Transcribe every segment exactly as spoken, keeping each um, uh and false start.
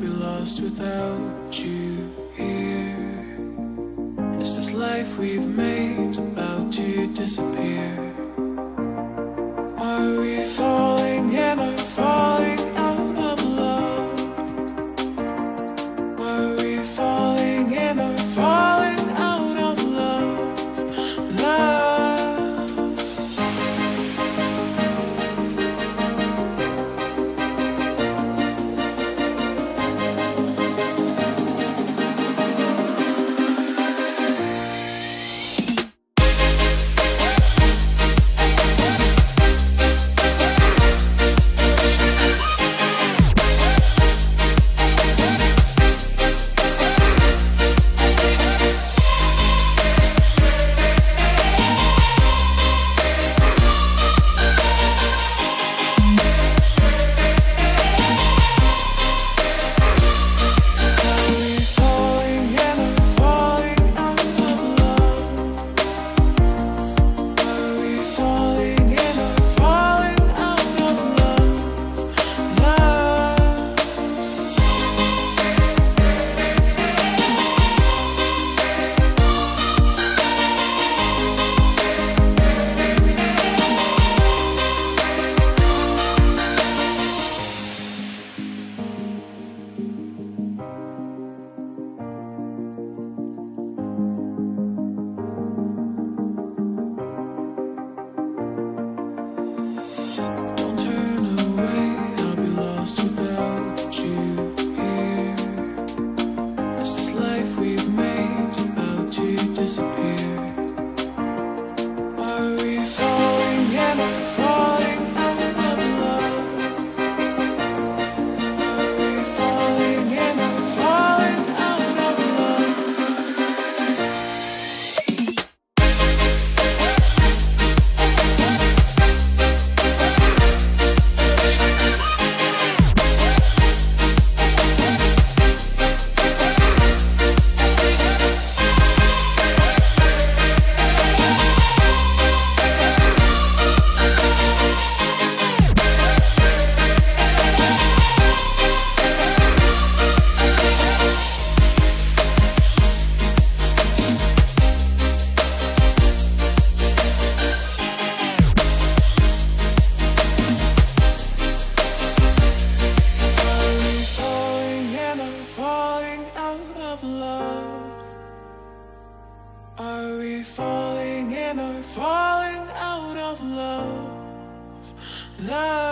be lost without you here. Is this life we've made about to disappear? Are we falling? Am I falling out of love? Are we falling? Am I falling out of love? Love. Are we falling? Am I falling out of love? Love.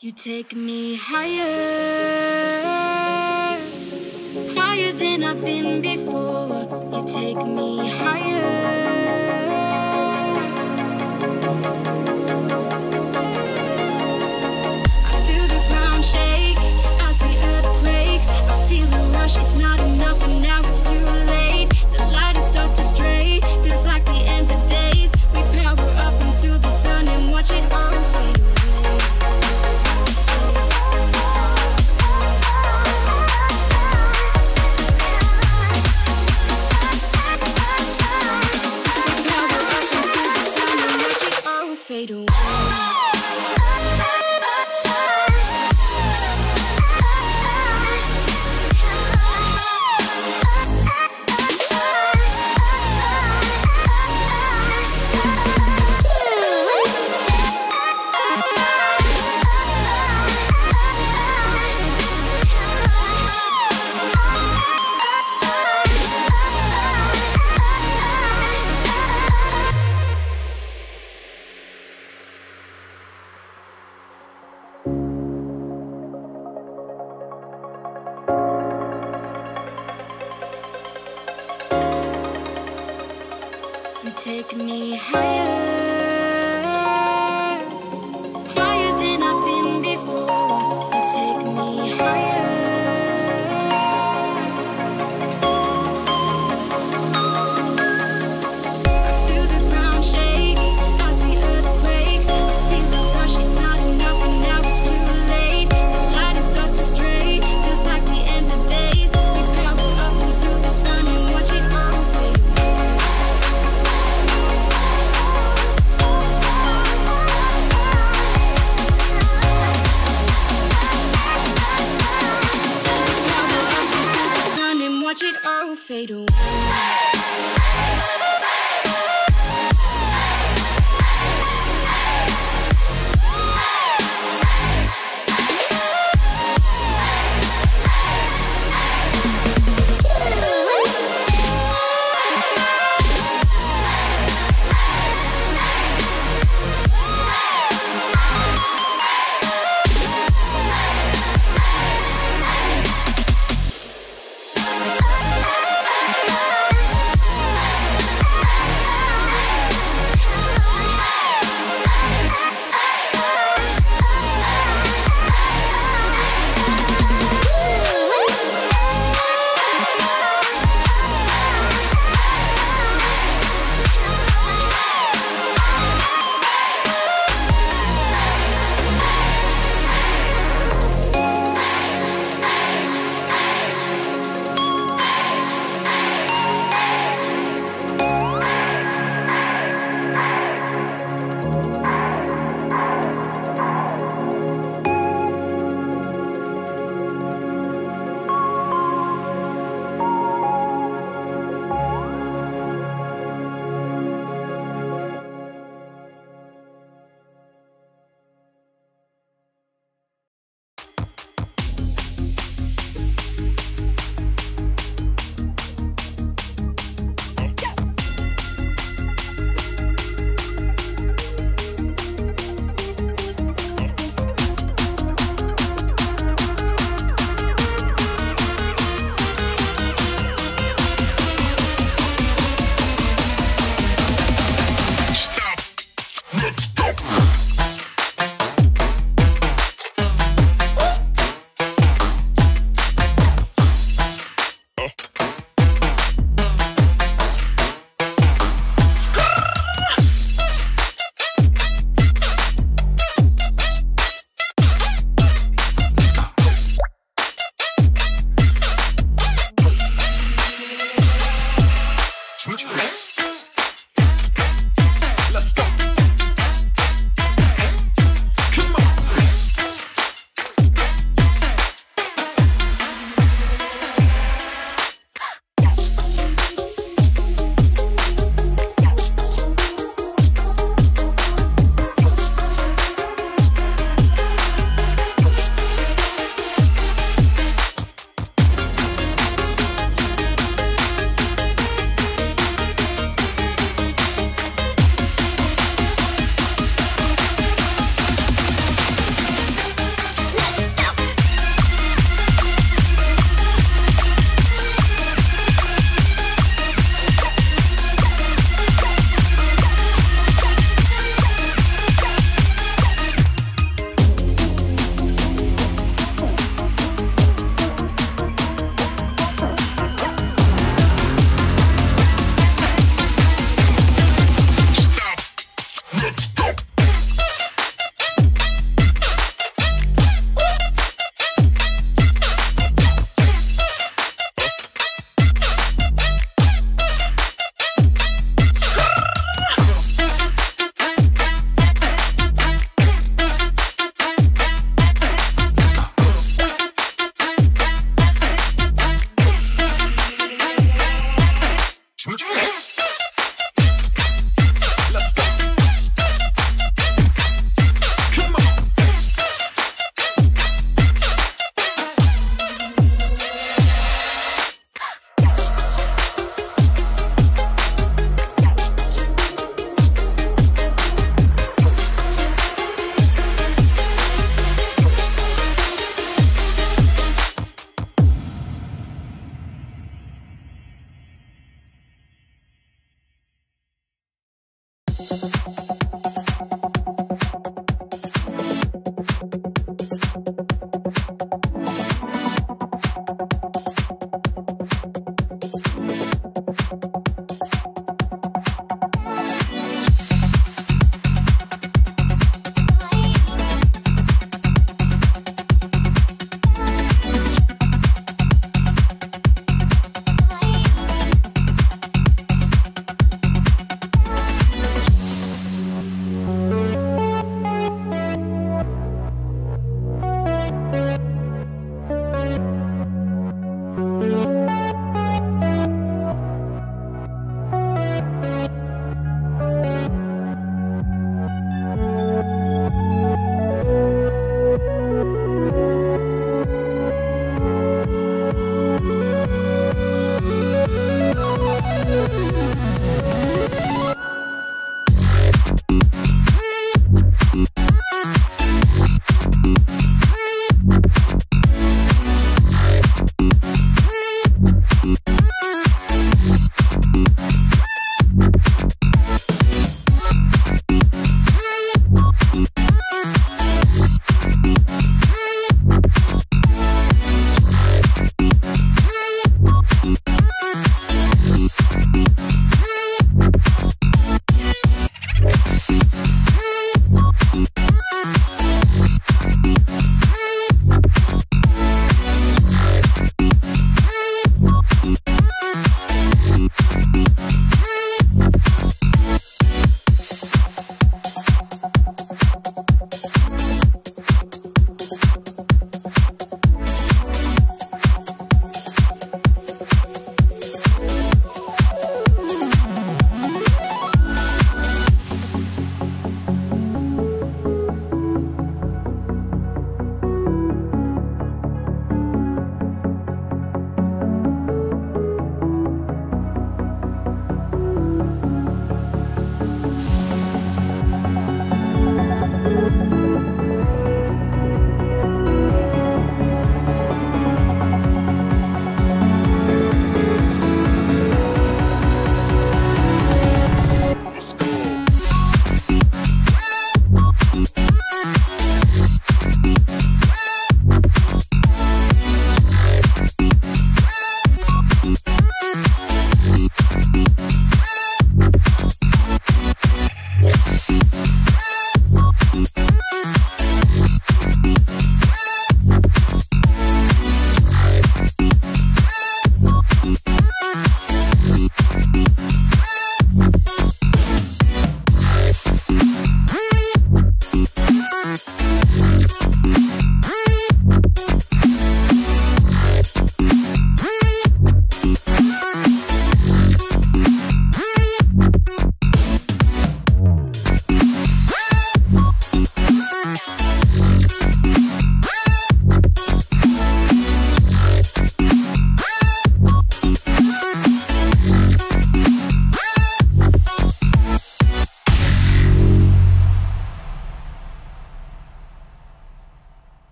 You take me higher, higher than I've been before. You take me higher. Take me higher, higher than I've been before. You take me higher. they do.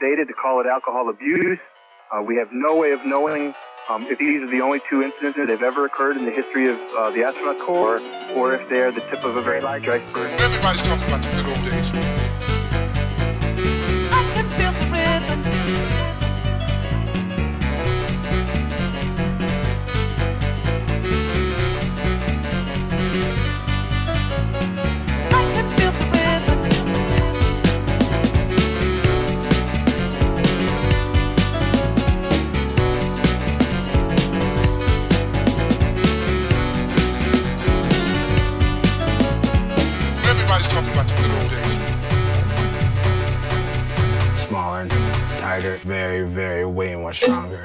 Data to call it alcohol abuse. Uh, we have no way of knowing um, if these are the only two incidents that have ever occurred in the history of uh, the astronaut corps, or if they are the tip of a very large iceberg. Everybody's talking about the good old days. I can feel the rhythm. I can feel the rhythm. Smaller, tighter, very, very, way more stronger.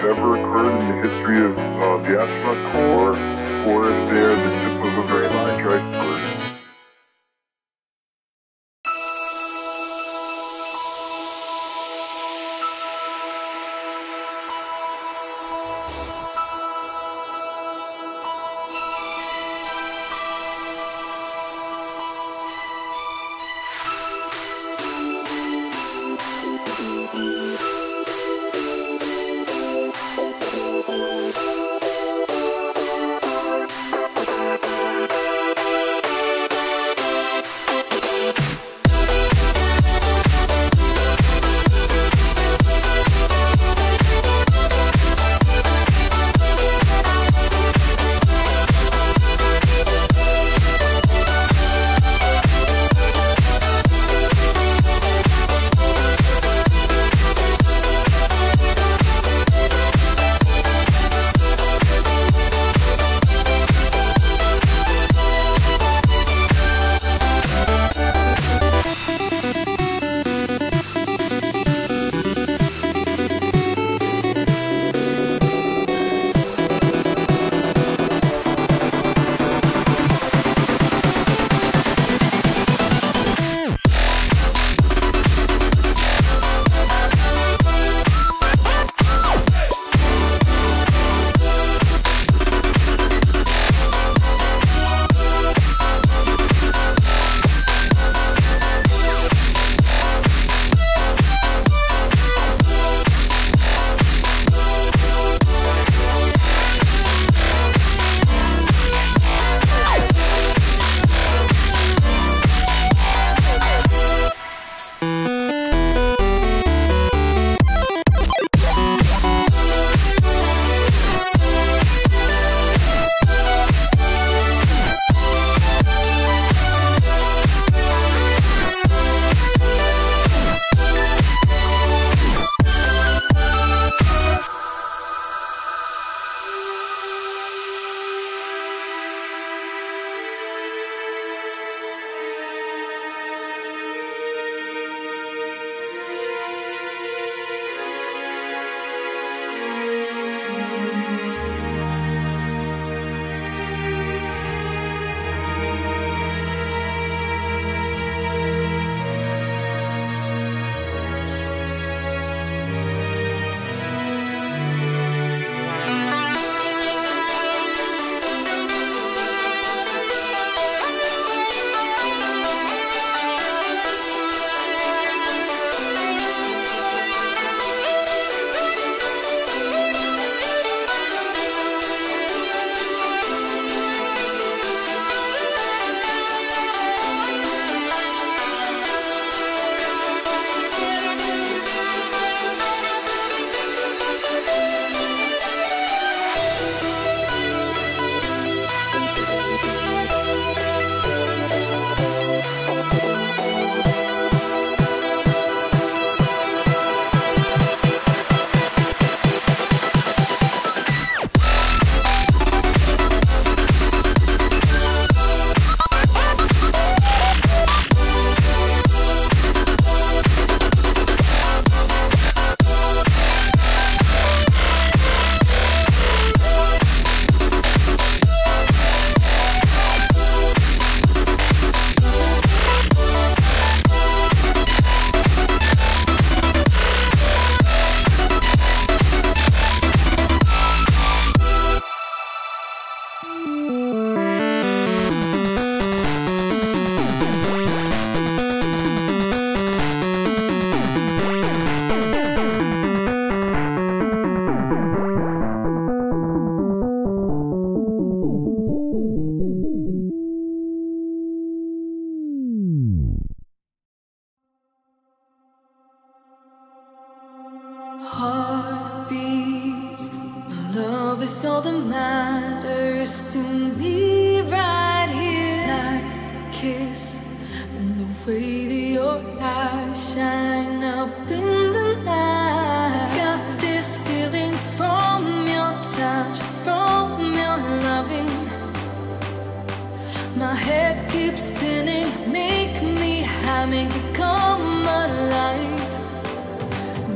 have ever occurred in the history of uh, the astronaut corps, or if they are the tip of a very large iceberg.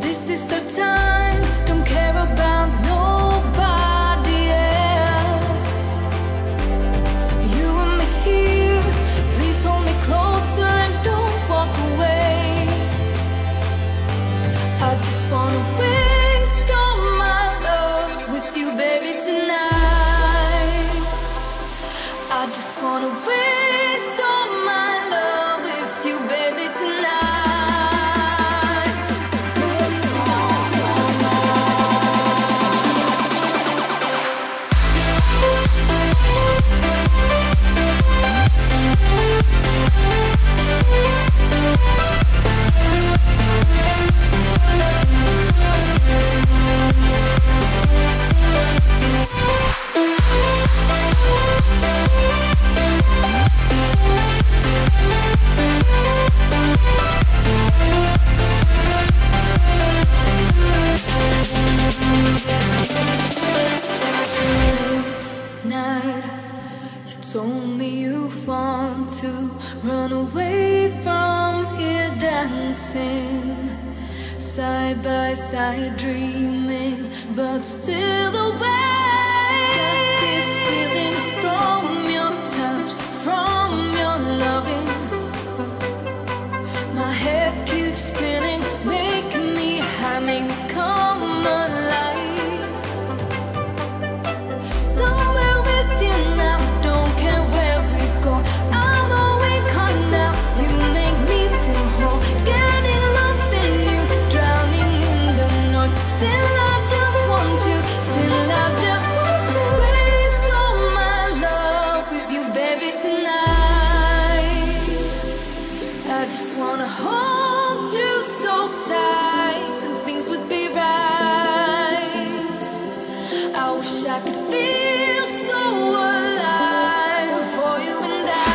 This is our time, don't care about side by side dreaming, but still away. Got this feeling from your touch, from your loving. My head keeps spinning, making me humming, come alive. Somewhere with you now, don't care where we go. I'm awake on now, you make me feel whole. Getting lost in you, drowning in the noise. Still I just want you, still I just want you. Waste all my love with you, baby, tonight. I just wanna hold you so tight, and things would be right. I wish I could feel so alive for you and I.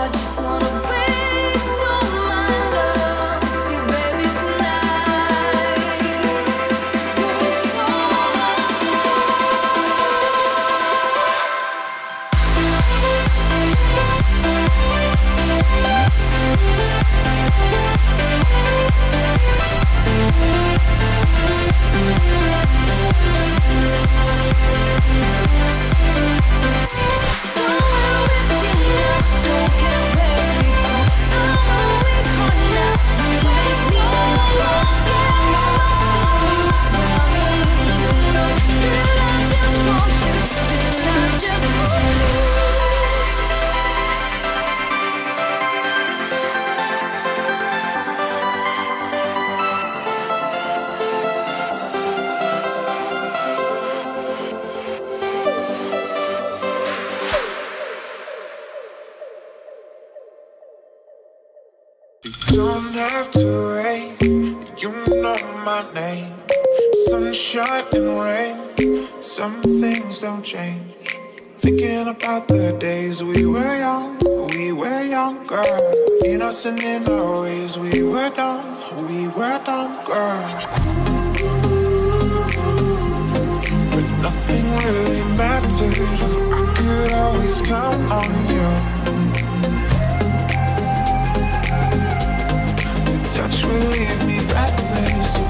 I just wanna waste all my love with you, baby, tonight. Waste all my You don't have to wait, you know my name. Sunshine and rain, some things don't change. Thinking about the days we were young, we were younger. Innocent in our ways, we were dumb, we were dumb, girl. But nothing really mattered, I could always count on you.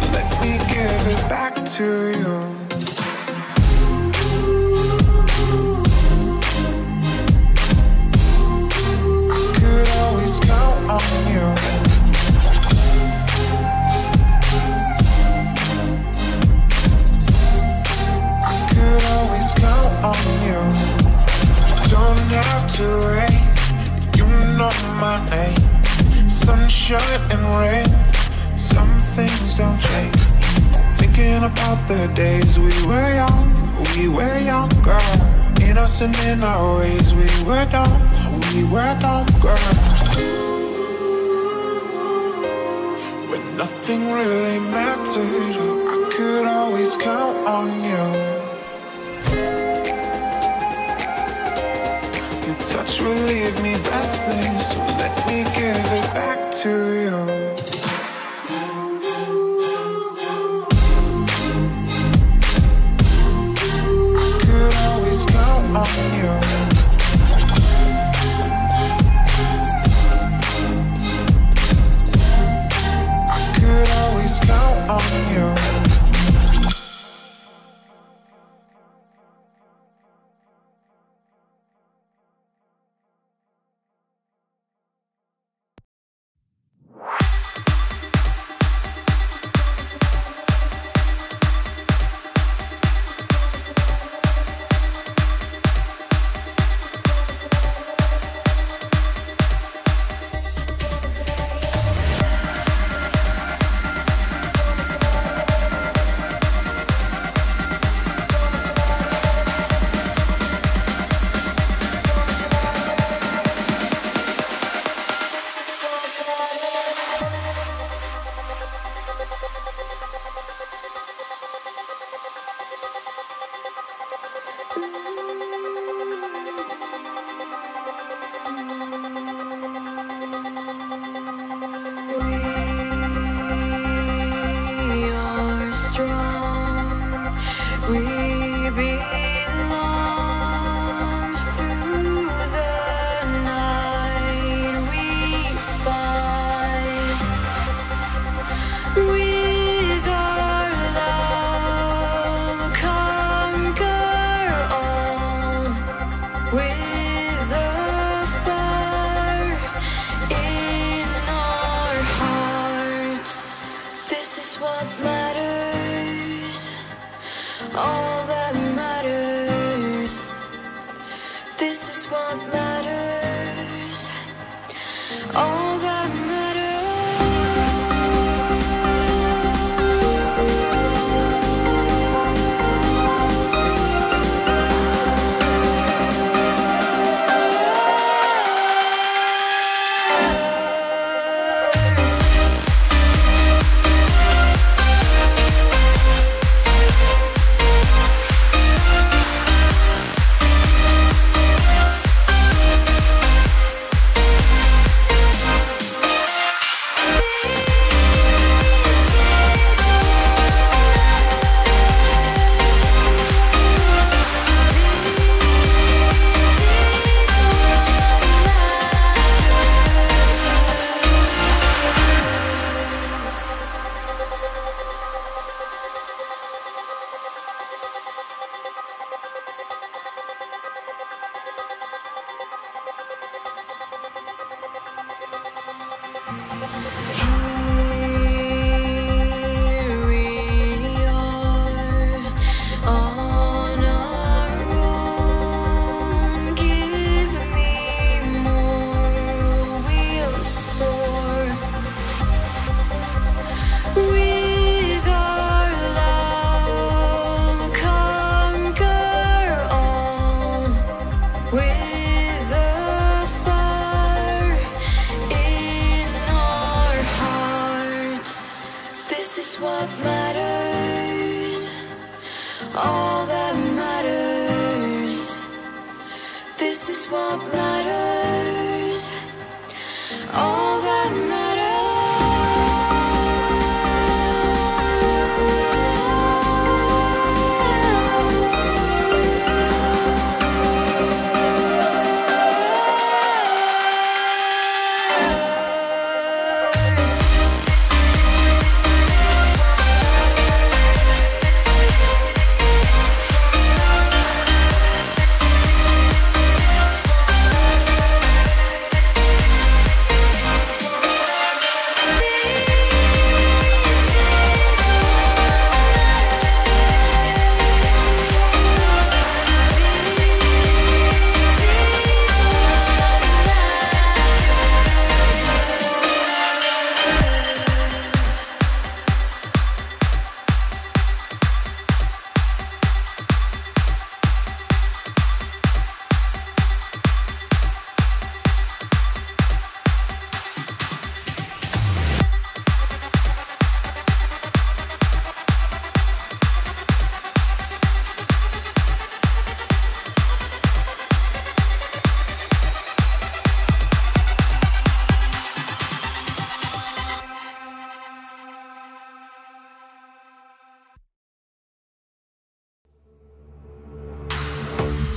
Touch will leave me breathless, so let me give it back to you. I could always count on you. I could always count on you. Don't have to wait, you know my name. Sunshine and rain, some things don't change. Thinking about the days we were young, we were younger. Innocent in our ways, we were dumb, we were dumb, girl. When nothing really mattered, I could always count on you. Your touch will leave me breathless, so let me give it back to you. I could always count on you. I could always count on you. all that matters. This is what matters. All that matters. This is what matters, all that matters. This is what matters, all that matters.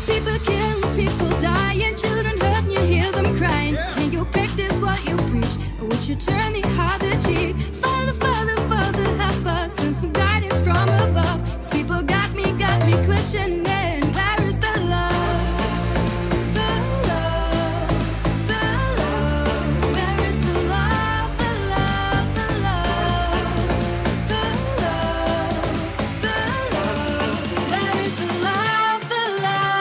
People kill, people die, and children hurt, and you hear them crying. Yeah. Can you practice what you preach? Or would you turn the other cheek? Father, Father, Father, help us, and some guidance from above. These people got me, got me questioning. Where is the love? The love, the love. Where is the love, the love, the love? The love, the love. Where is the love, the love?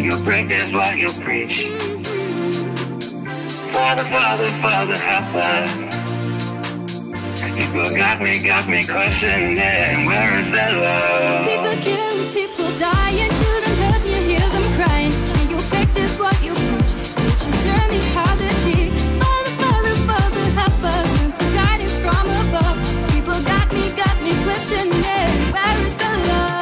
when you practice what you preach. Father, Father, Father, help us. People got me, got me questioning, and where is that love? People kill, people die, and children hurt, you hear them crying. Can you practice what you preach? Would you turn the other cheek? Father, Father, Father, help us. And some guidance from above. People got me, got me questioning, where is the love?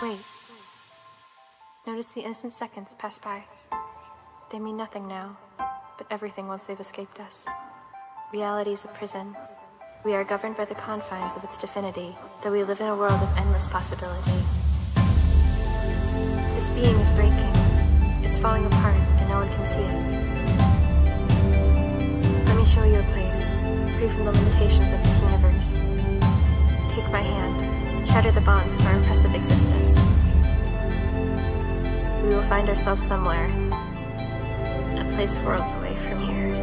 Wait. Notice the innocent seconds pass by. They mean nothing now, but everything once they've escaped us. Reality is a prison. We are governed by the confines of its definity, though we live in a world of endless possibility. This being is breaking. It's falling apart, and no one can see it. Let me show you a place, free from the limitations of this universe. Take my hand, shatter the bonds of our oppressive existence. We will find ourselves somewhere, a place worlds away from here.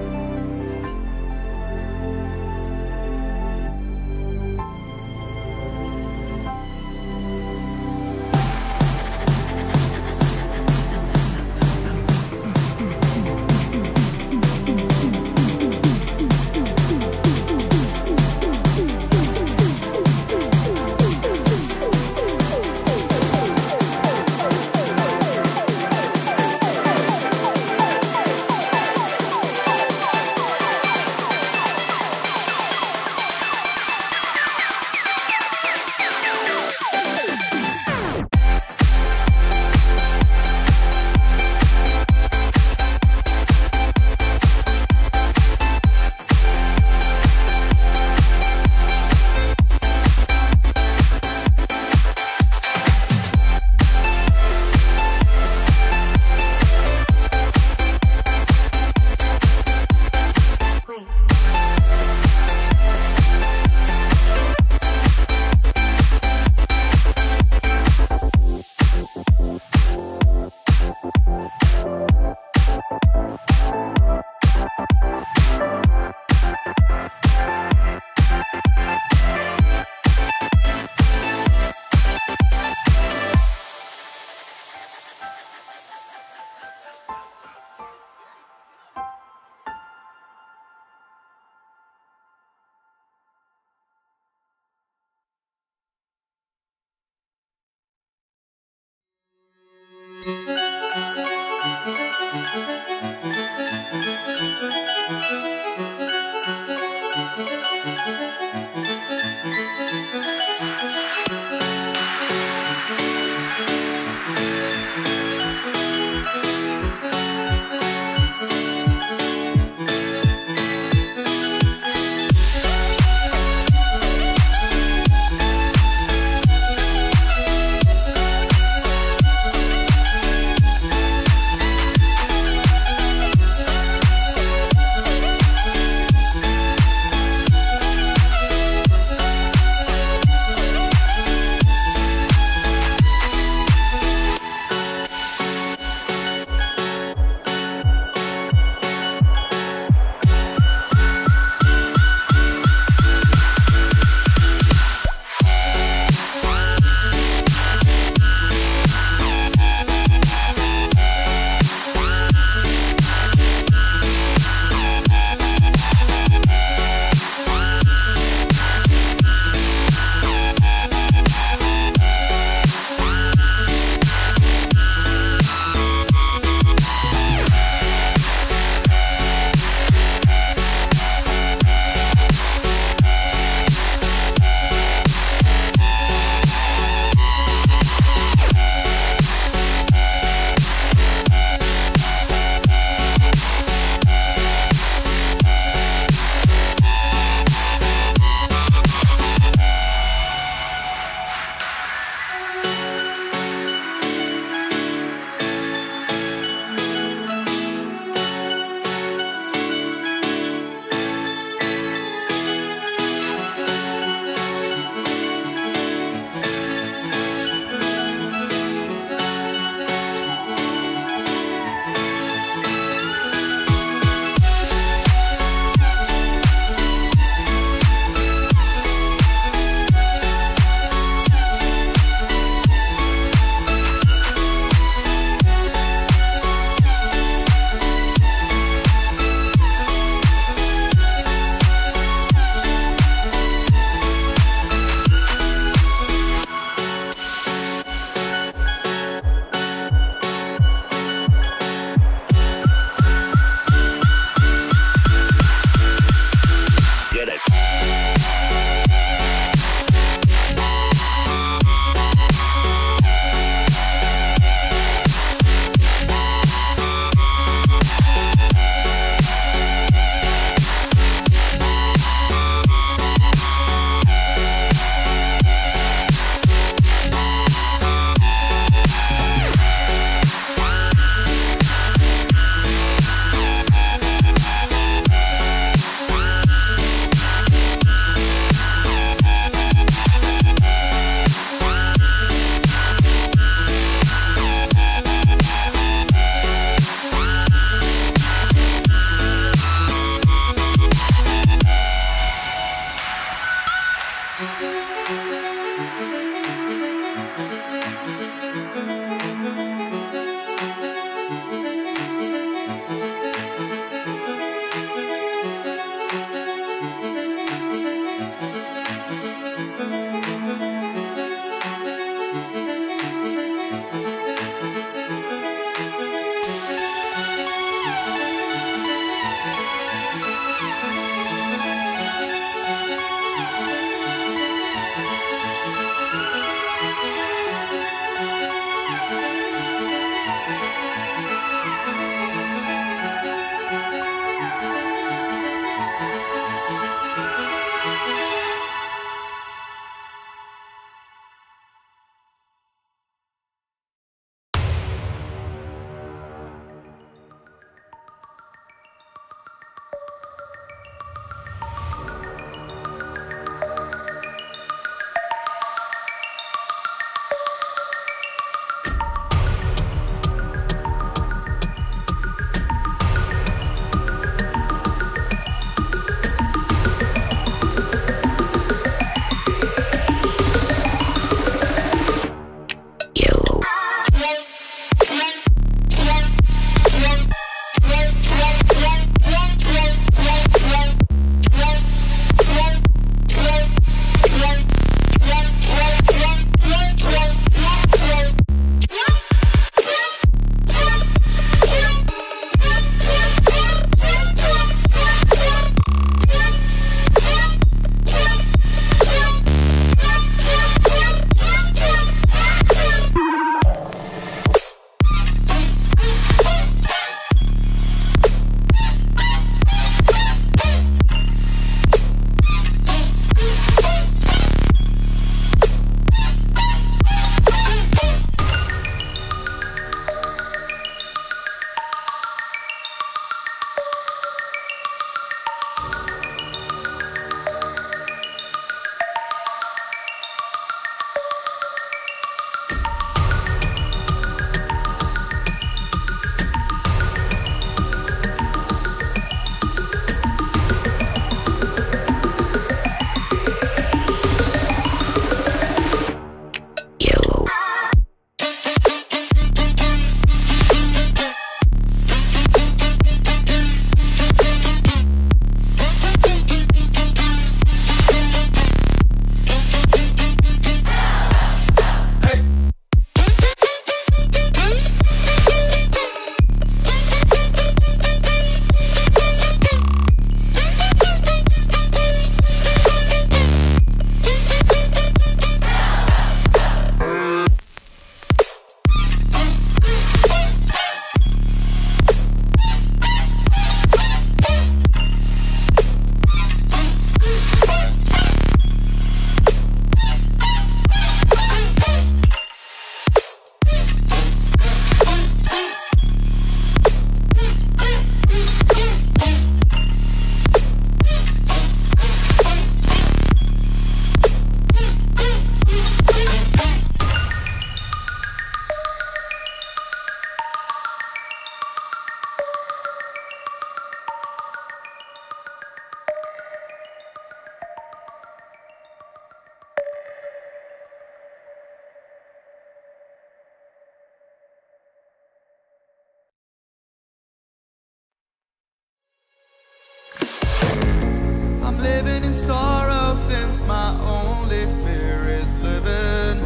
Sorrow, since my only fear is living.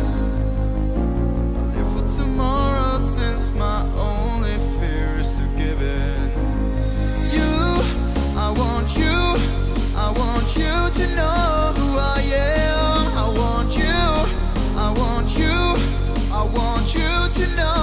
I live for tomorrow, since my only fear is to give in. You, I want you, I want you to know who I am. I want you, I want you, I want you to know.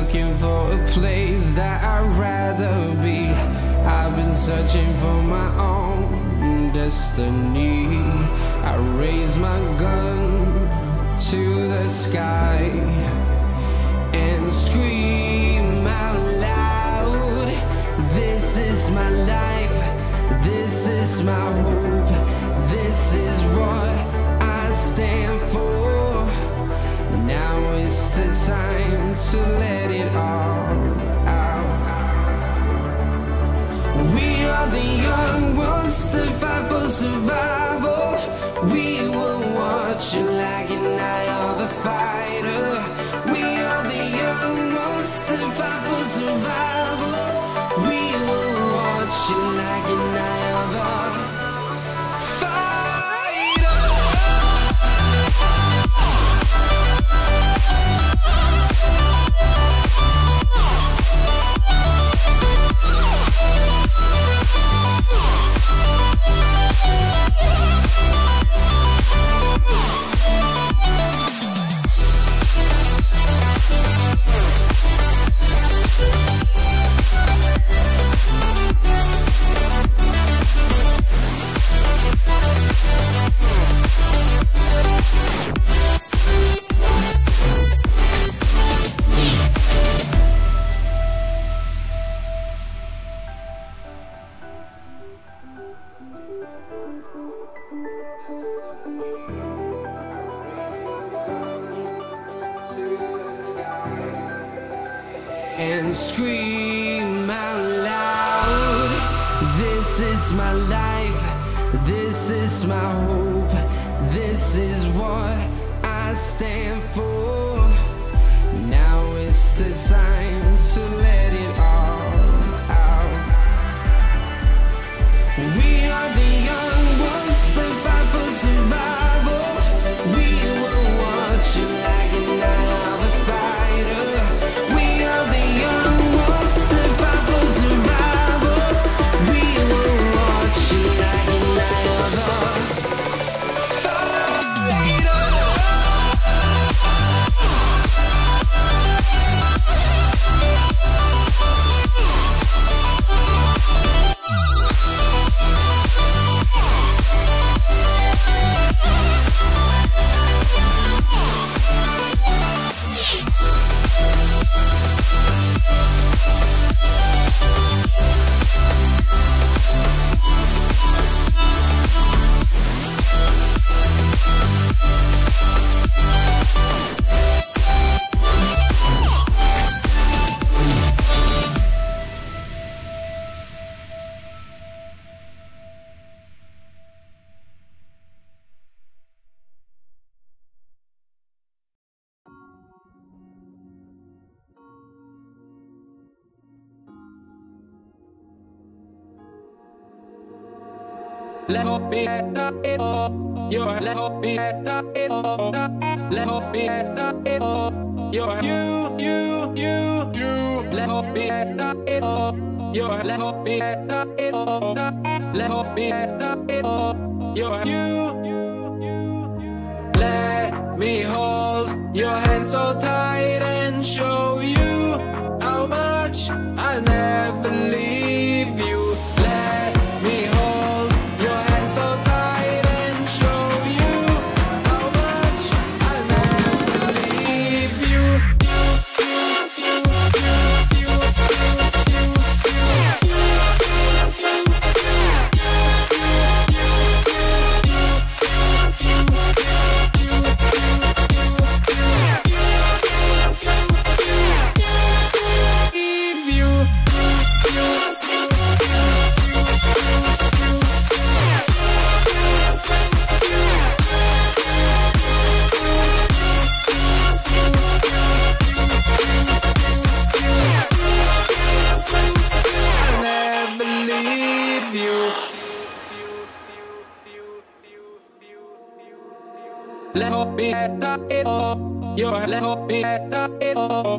looking for a place that I'd rather be. I've been searching for my own destiny. I raise my gun to the sky and scream out loud. This is my life, this is my hope, this is what I stand for. Now is the time to let it all out. We are the young ones that fight for survival. We will watch you like an eye of a fighter. We are the young ones that fight for survival. We will watch you like an eye of a fighter. And scream out loud. This is my life, this is my hope, this is what I stand for. Now is the time to let it all out. We are the young ones that fight for survival. We will watch you like an eye of a fighter. We are the young ones that fight for survival. We will watch you like an eye of a Let's hope it at the all. You're let's hope it at the all. Let's hope it at the all. You're you, you, you, you. Let's hope it at the all. You're let's hope it at the all. Let's hope it at the all. You're you. Let me hold your hand so tight and show you how much I'll never leave you. Let's hope it at the all. You're let's hope it at the all.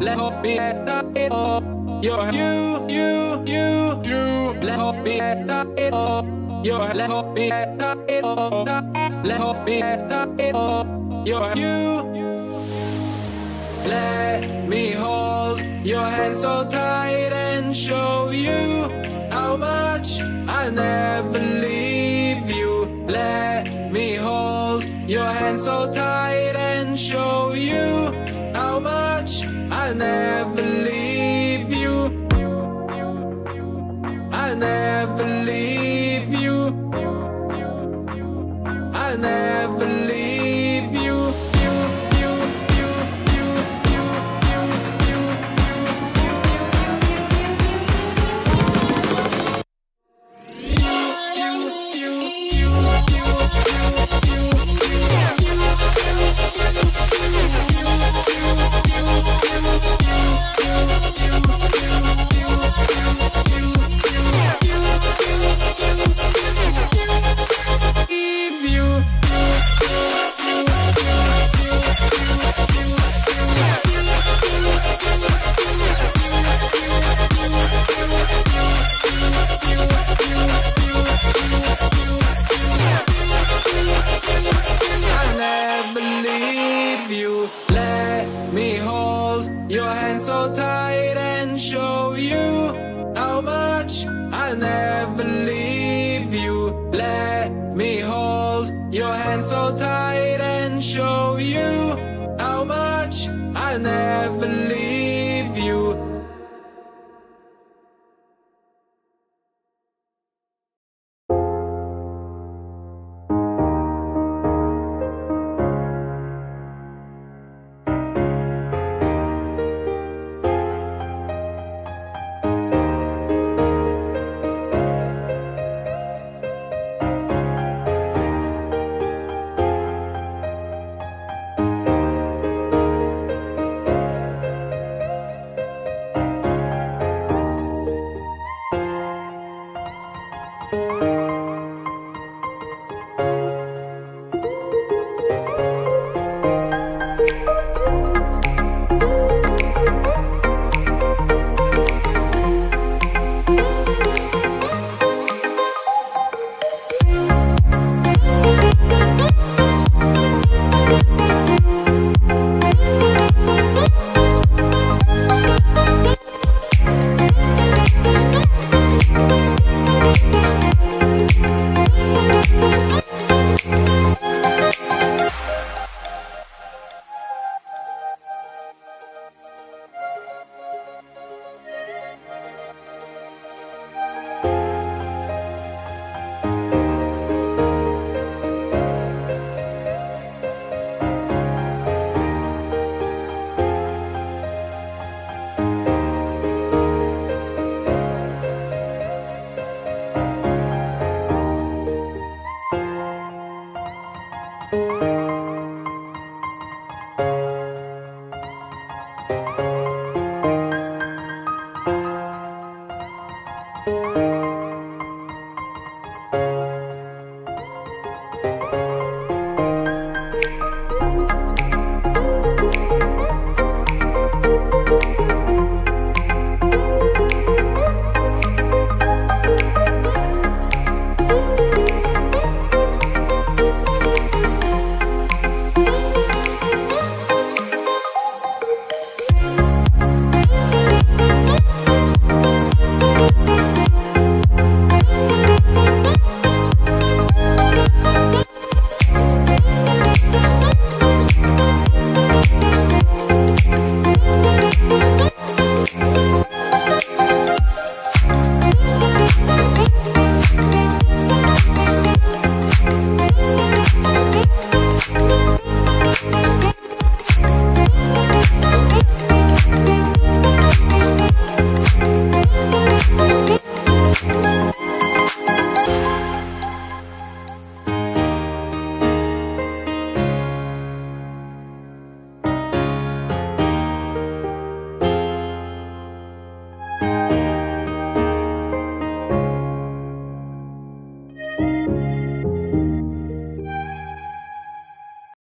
Let's hope it at the all. You're you, you, you, you. Let's hope it at the all. You're let's hope it at the all. Let's hope it at the all. You're you. Let me hold your hand so tight and show you how much I never leave you. Let me hold your hand so tight and show you how much I never leave you. I never leave you. I never leave you. Your hand so tight and show you